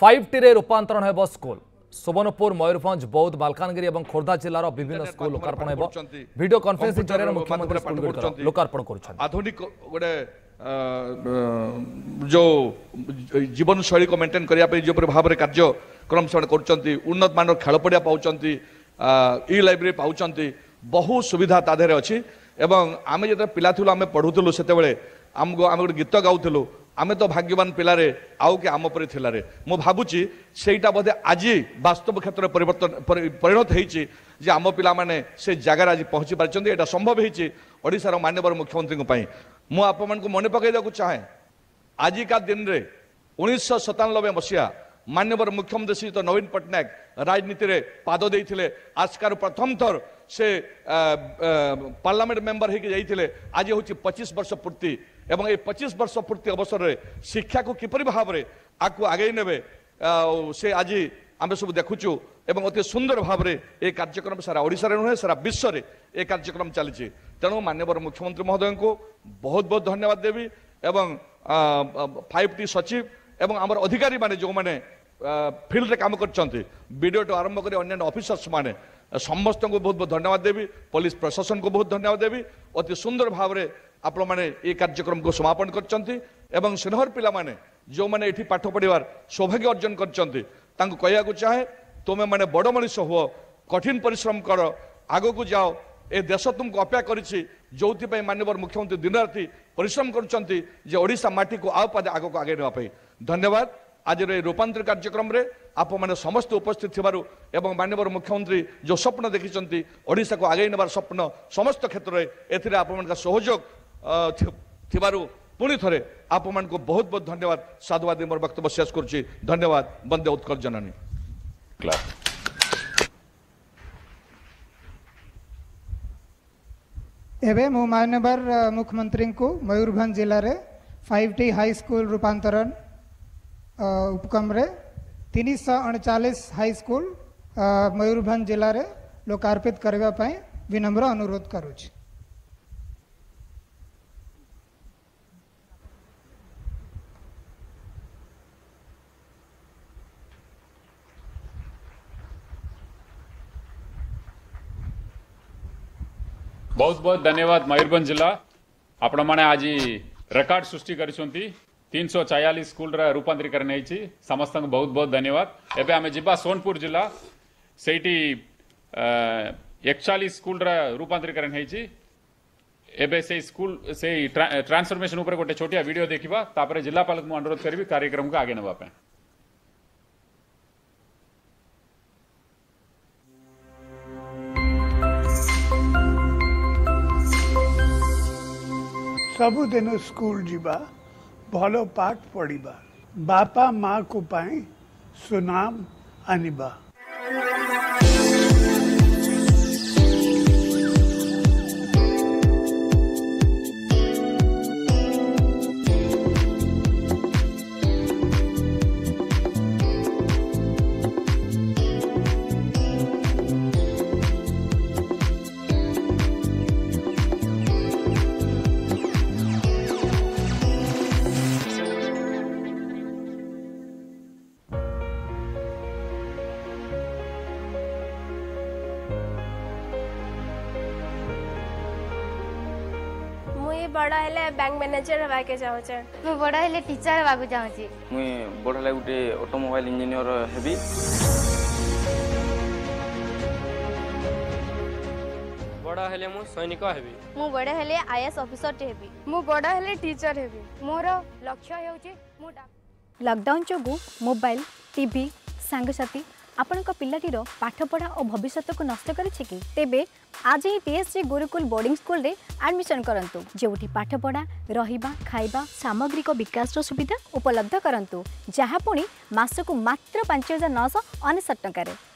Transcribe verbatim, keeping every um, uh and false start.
Five T रे रूपांतरण हेब स्कूल सोनपुर मयूरभंज बौद्ध मालकानगिरी और खोर्धा जिलार विभिन्न स्कूल लोकार्पण हेब वीडियो कॉन्फ्रेंसिंग जरिया मुख्यमंत्री स्कूल लोकार्पण कर आधुनिक गोटे जो जीवन शैली को मेंटेन करने जो भाव में कार्यक्रम से कर उन्नत मान खेल पड़िया पाँच इ लाइब्रेरी पाँच बहु सुविधा ताधे अच्छी एवं आम जो पिला आम पढ़ुलु से आम आम गोटे गीत गाऊलु आमे तो भाग्यवान पिलारे आउ के आम परी थिलारे मो भाबुची सेटा बोधे आज वास्तव क्षेत्र परिवर्तन परिणत होईची जे आम पिला माने से जगार आज पहुँची पारछंती एटा संभव होईची ओडिसा माननीय मुख्यमंत्री पाई मो आप को मन पकई दाकु चाहे आज का दिन रे उन्नीस सौ सतानबे मसीहा माननीय मुख्यमंत्री श्री तो नवीन पट्टनायक राजनीति रे पाद देइथिले आजकार प्रथम थर से पार्लियामेंट मेंबर होकर जाइए आज हूँ पच्चीस वर्ष पूर्ति एवं ये पच्चीस वर्ष पूर्ति अवसर में शिक्षा को किपर भाव में आपको आगे नेबे से आज आम सब देखुचु एवं अति सुंदर भाव में ये कार्यक्रम सारा ओडिशा रे नुहे सारा विश्व रे ये कार्यक्रम चली तेणु माननीय मुख्यमंत्री महोदय को बहुत बहुत धन्यवाद देवी एवं फाइव टी सचिव एवं आम अधिकारी माने जो माने फील्ड रे काम करछंती वीडियो टू आरंभ कर अन्य ऑफिसर्स माने समस्त को बहुत बहुत धन्यवाद देवी पुलिस प्रशासन को बहुत धन्यवाद देवी अति सुंदर भाव में आप माने ये कार्यक्रम को समापन करछंती एवं सिनहर पिला माने जो माने एठी पाठ पढ़िवार सौभाग्य अर्जन करछंती तांको कहया को चाहे तुम माने बड़ मनीष हो कठिन परिश्रम कर आगो को जाओ ए देश तुमको अपेक्षा करिछि जोथि पय माननीय मुख्यमंत्री दिन राति परिश्रम करछंती जे ओडिसा माटी को आउ पादे आगो को आगे नेवा पय धन्यवाद। आज रूपांतर कार्यक्रम रे आप माने समस्त उपस्थित थिबारु एवं माननीय मुख्यमंत्री जो स्वप्न देखिछंती ओडिसा को आगे नेबार स्वप्न समस्त क्षेत्र रे एथिरे आप मन का सहयोग थिबारु पुणी थरे आप मन को बहुत बहुत धन्यवाद। साधुवाद मोर वक्तव्य शेष करूछि। धन्यवाद। वंदे उत्कल जननी। क्लास एवं मु माननीय मुख्यमंत्री को मयूरभंज जिले में फाइव टी हाई स्कूल रूपांतरण उपक्रम रे तीन सौ अड़चालीस हाई स्कूल मयूरभंज जिले में लोकार्पित करबा पई विनम्र अनुरोध करूच। बहुत बहुत धन्यवाद। मयूरभंज जिला आपण मैंने आज रेकर्ड सृष्टि करिसोंती तीन सौ चयालीस स्कूल रूपांतरीकरण होती समस्त बहुत बहुत धन्यवाद। एबे आमे जिबा सोनपुर जिला सेठी एकचालीस स्कूल रूपांतरीकरण होती एबे से स्कूल से ट्रांसफॉर्मेशन उपर गोटे छोटिया वीडियो देखिबा तापर जिलापाल को अनुरोध करी कार्यक्रम को आगे नेबा पे। सबुदिन स्कूल जीवा भलो पाठ पढ़ा बापा माँ को पाई सुनाम आनिबा। बड़ा हेले बैंक मैनेजर हवा के चाहो छ मु बड़ा हेले टीचर हवा को चाहो छी मु बड़ा हेले उठे ऑटोमोबाइल इंजीनियर हेबी बड़ा हेले मु सैनिक हेबी मु बड़ा हेले आईएएस ऑफिसर हेबी मु बड़ा हेले टीचर हेबी मोर लक्ष्य हेउ छी मु लॉकडाउन जोगु मोबाइल टीवी संग साथी आपण को पिलाटीरो पाठ पढ़ा और भविष्य को नष्ट करिछि कि तेबे आज ही टीएससी गुरुकुल बोर्डिंग स्कूल रे एडमिशन करंतु जोठी पाठ पढ़ा रहिबा खाइबा सामग्रिक विकास रो सुविधा उपलब्ध करंतु जहाँ पुणी मासक मात्र पांच हजार नौश अनेशत टकर।